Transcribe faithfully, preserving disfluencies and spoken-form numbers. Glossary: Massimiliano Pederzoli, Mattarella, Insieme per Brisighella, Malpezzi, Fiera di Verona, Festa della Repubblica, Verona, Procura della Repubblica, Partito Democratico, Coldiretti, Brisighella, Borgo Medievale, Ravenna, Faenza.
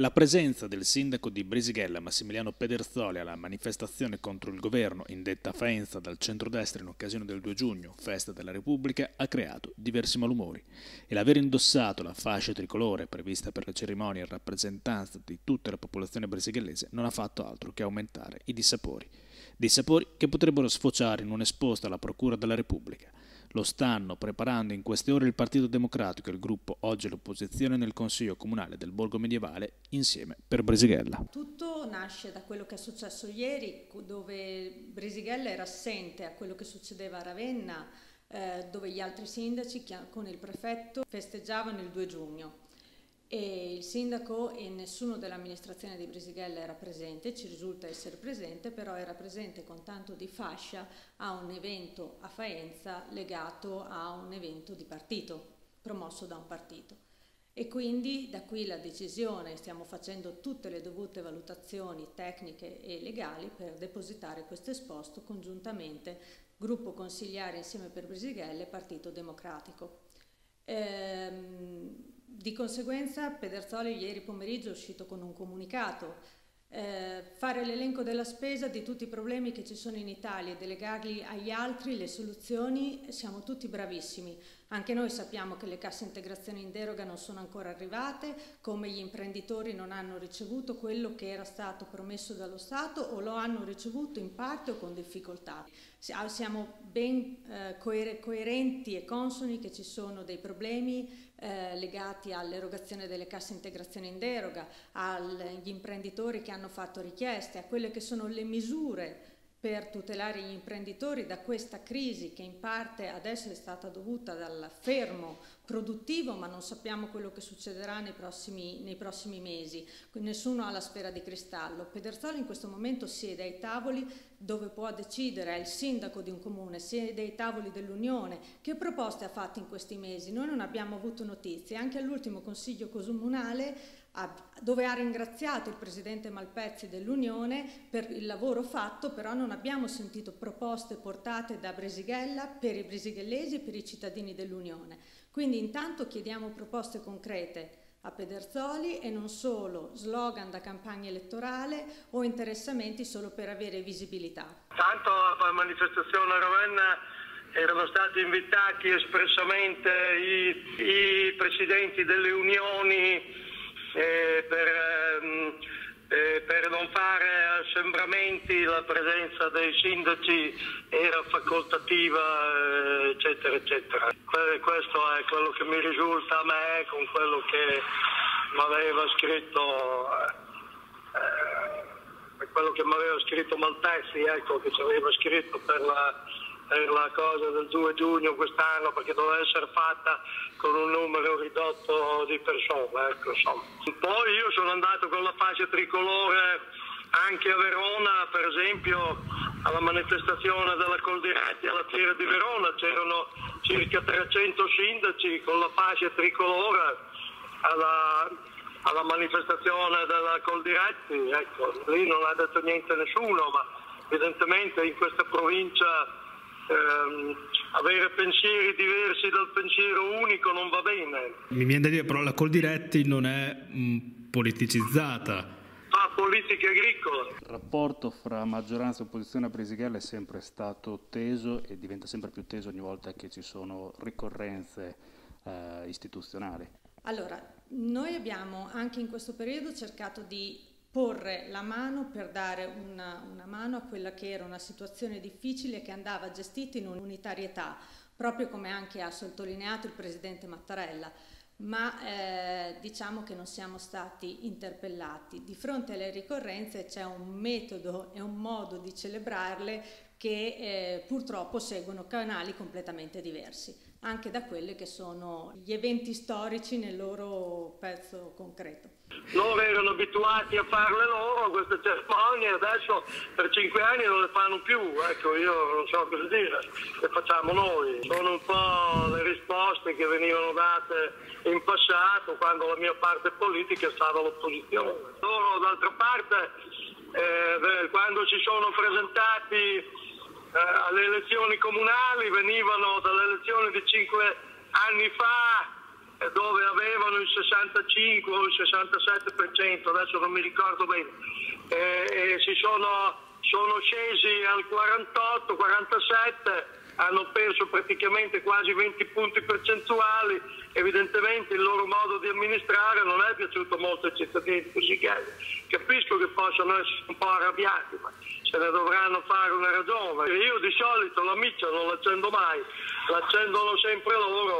La presenza del sindaco di Brisighella, Massimiliano Pederzoli, alla manifestazione contro il governo indetta a Faenza dal centrodestra in occasione del due giugno, festa della Repubblica, ha creato diversi malumori e l'aver indossato la fascia tricolore prevista per la cerimonia in rappresentanza di tutta la popolazione brisighellese non ha fatto altro che aumentare i dissapori, dissapori che potrebbero sfociare in un'esposta alla Procura della Repubblica. Lo stanno preparando in queste ore il Partito Democratico e il gruppo oggi all'opposizione nel Consiglio Comunale del Borgo Medievale Insieme per Brisighella. Tutto nasce da quello che è successo ieri, dove Brisighella era assente a quello che succedeva a Ravenna, eh, dove gli altri sindaci con il prefetto festeggiavano il due giugno. E il sindaco e nessuno dell'amministrazione di Brisighella era presente, ci risulta essere presente, però era presente con tanto di fascia a un evento a Faenza legato a un evento di partito, promosso da un partito. E quindi da qui la decisione, stiamo facendo tutte le dovute valutazioni tecniche e legali per depositare questo esposto congiuntamente gruppo consigliare Insieme per Brisighella e Partito Democratico. Ehm, Di conseguenza Pederzoli ieri pomeriggio è uscito con un comunicato, eh, fare l'elenco della spesa di tutti i problemi che ci sono in Italia e delegarli agli altri le soluzioni, siamo tutti bravissimi, anche noi sappiamo che le casse integrazioni in deroga non sono ancora arrivate, come gli imprenditori non hanno ricevuto quello che era stato promesso dallo Stato o lo hanno ricevuto in parte o con difficoltà. Siamo ben eh, coerenti e consoni che ci sono dei problemi Eh, legati all'erogazione delle casse integrazione in deroga, agli imprenditori che hanno fatto richieste, a quelle che sono le misure per tutelare gli imprenditori da questa crisi che in parte adesso è stata dovuta dal fermo produttivo, ma non sappiamo quello che succederà nei prossimi, nei prossimi mesi. Nessuno ha la sfera di cristallo. Pederzoli in questo momento siede ai tavoli dove può decidere, è il sindaco di un comune, siede ai tavoli dell'Unione. Che proposte ha fatto in questi mesi? Noi non abbiamo avuto notizie, anche all'ultimo Consiglio Comunale dove ha ringraziato il Presidente Malpezzi dell'Unione per il lavoro fatto, però non abbiamo sentito proposte portate da Brisighella per i brisighellesi e per i cittadini dell'Unione. Quindi intanto chiediamo proposte concrete a Pederzoli e non solo slogan da campagna elettorale o interessamenti solo per avere visibilità. Tanto alla manifestazione a Ravenna erano stati invitati espressamente i, i presidenti delle unioni Eh, per, ehm, eh, per non fare assembramenti, la presenza dei sindaci era facoltativa, eh, eccetera, eccetera. Que- questo è quello che mi risulta a me con quello che mi aveva scritto, eh, quello che mi aveva scritto Malpezzi, ecco, che ci aveva scritto per la, per la cosa del due giugno quest'anno, perché doveva essere fatta con un numero ridotto di persone, ecco, insomma. Poi io sono andato con la fascia tricolore anche a Verona, per esempio alla manifestazione della Coldiretti alla Fiera di Verona c'erano circa trecento sindaci con la fascia tricolore alla, alla manifestazione della Coldiretti, ecco, lì non ha detto niente nessuno, ma evidentemente in questa provincia Ehm, avere pensieri diversi dal pensiero unico non va bene. Mi viene da dire però la Coldiretti non è mh, politicizzata. Fa politica agricola. Il rapporto fra maggioranza e opposizione a Brisighella è sempre stato teso e diventa sempre più teso ogni volta che ci sono ricorrenze eh, istituzionali. Allora, noi abbiamo anche in questo periodo cercato di porre la mano per dare una, una mano a quella che era una situazione difficile che andava gestita in un'unitarietà, proprio come anche ha sottolineato il Presidente Mattarella, ma eh, diciamo che non siamo stati interpellati. Di fronte alle ricorrenze c'è un metodo e un modo di celebrarle che eh, purtroppo seguono canali completamente diversi, anche da quelli che sono gli eventi storici nel loro pezzo concreto. Loro erano abituati a farle loro queste cerimonie, adesso per cinque anni non le fanno più, ecco, io non so cosa dire, le facciamo noi. Sono un po' le risposte che venivano date in passato quando la mia parte politica stava all'opposizione. Loro d'altra parte eh, quando si sono presentati Eh, alle elezioni comunali venivano dalle elezioni di cinque anni fa dove avevano il sessantacinque o il sessantasette per cento, adesso non mi ricordo bene, eh, e si sono, sono scesi al quarantotto quarantasette, hanno perso praticamente quasi venti punti percentuali. Evidentemente il loro modo di amministrare non è piaciuto molto ai cittadini di Brisighella. Capisco che possano essere un po' arrabbiati, ma se ne dovranno fare una ragione. Io di solito la miccia non l'accendo mai, l'accendono sempre loro.